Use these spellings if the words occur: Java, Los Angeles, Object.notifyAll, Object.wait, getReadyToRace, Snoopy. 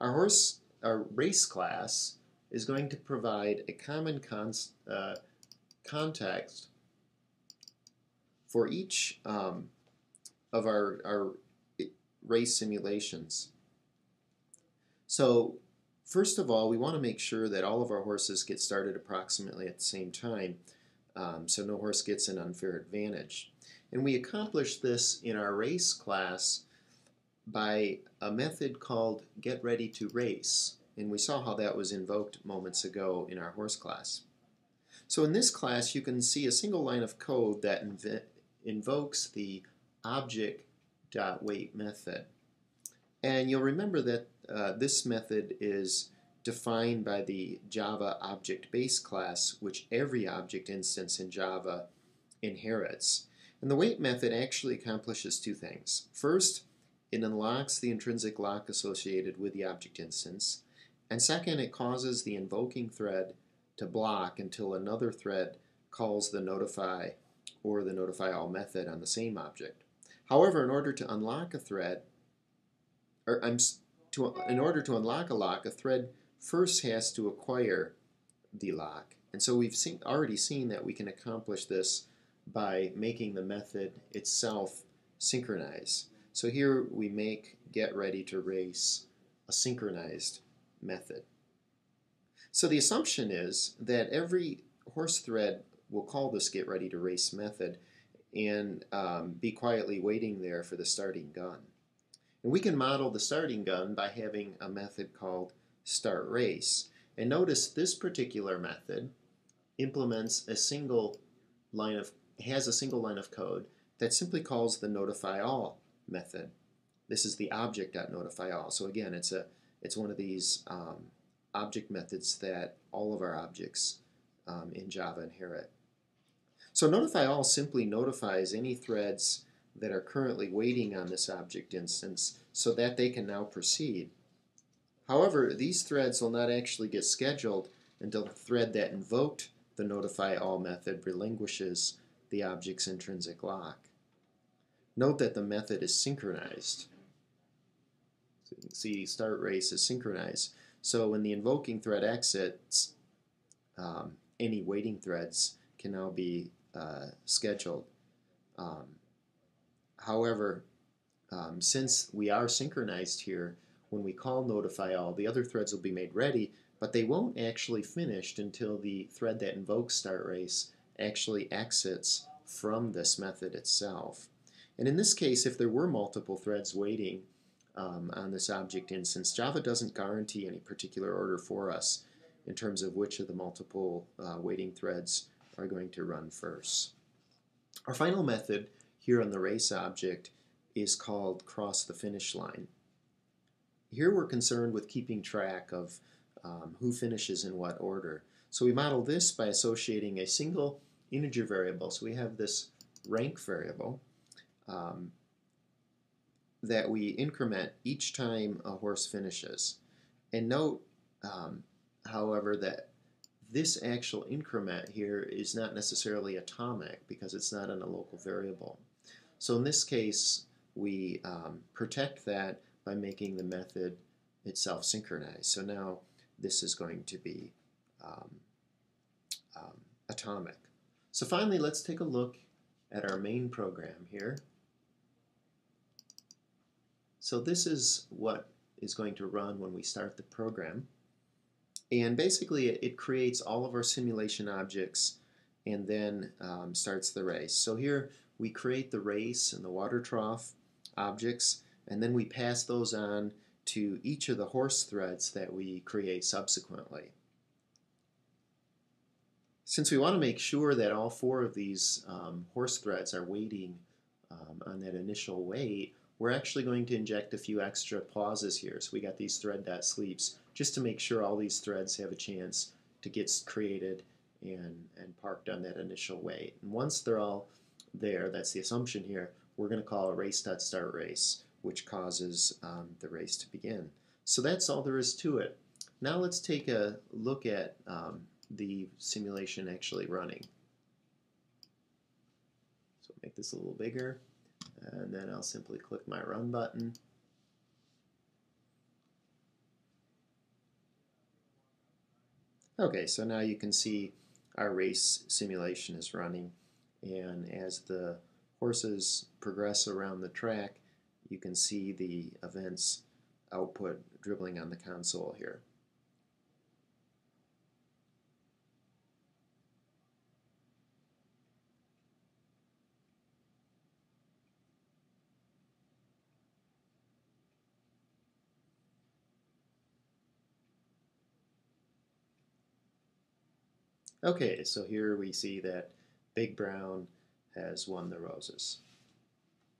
Our race class is going to provide a common context for each of our race simulations. So first of all, we want to make sure that all of our horses get started approximately at the same time, so no horse gets an unfair advantage. And we accomplish this in our race class by a method called getReadyToRace, and we saw how that was invoked moments ago in our horse class. So in this class, you can see a single line of code that invokes the Object.wait method. And you'll remember that this method is defined by the Java object base class, which every object instance in Java inherits. And the wait method actually accomplishes two things. First, it unlocks the intrinsic lock associated with the object instance. And second, it causes the invoking thread to block until another thread calls the notify or the notifyAll method on the same object. However, in order to unlock a thread, in order to unlock a lock, a thread first has to acquire the lock. And so we've already seen that we can accomplish this by making the method itself synchronize. So here we make getReadyToRace a synchronized method. So the assumption is that every horse thread will call this getReadyToRace method and be quietly waiting there for the starting gun. And we can model the starting gun by having a method called startRace. And notice this particular method implements a single line of code that simply calls the notifyAll method. This is the Object.notifyAll. So again, it's one of these object methods that all of our objects in Java inherit. So notifyAll simply notifies any threads that are currently waiting on this object instance so that they can now proceed. However, these threads will not actually get scheduled until the thread that invoked the notifyAll method relinquishes the object's intrinsic lock. Note that the method is synchronized. So you can see startRace is synchronized. So when the invoking thread exits, any waiting threads can now be scheduled. However, since we are synchronized here, when we call notifyAll, the other threads will be made ready, but they won't actually finish until the thread that invokes startRace actually exits from this method itself. And in this case, if there were multiple threads waiting on this object instance, Java doesn't guarantee any particular order for us in terms of which of the multiple waiting threads are going to run first. Our final method here on the race object is called cross the finish line. Here we're concerned with keeping track of who finishes in what order. So we model this by associating a single integer variable. So we have this rank variable that we increment each time a horse finishes. And note, however, that this actual increment here is not necessarily atomic because it's not in a local variable. So in this case, we protect that by making the method itself synchronized. So now this is going to be atomic. So finally, let's take a look at our main program here. So this is what is going to run when we start the program. And basically, it creates all of our simulation objects and then starts the race. So here, we create the race and the water trough objects, and then we pass those on to each of the horse threads that we create subsequently. Since we want to make sure that all four of these horse threads are waiting on that initial wait, we're actually going to inject a few extra pauses here. So we got these thread.sleeps just to make sure all these threads have a chance to get created and parked on that initial wait. And once they're all there, that's the assumption here, we're going to call race.startRace, which causes the race to begin. So that's all there is to it. Now let's take a look at the simulation actually running. So make this a little bigger, and then I'll simply click my run button. Okay, so now you can see our race simulation is running, and as the horses progress around the track, you can see the events output dribbling on the console here. Okay, so here we see that Big Brown has won the roses.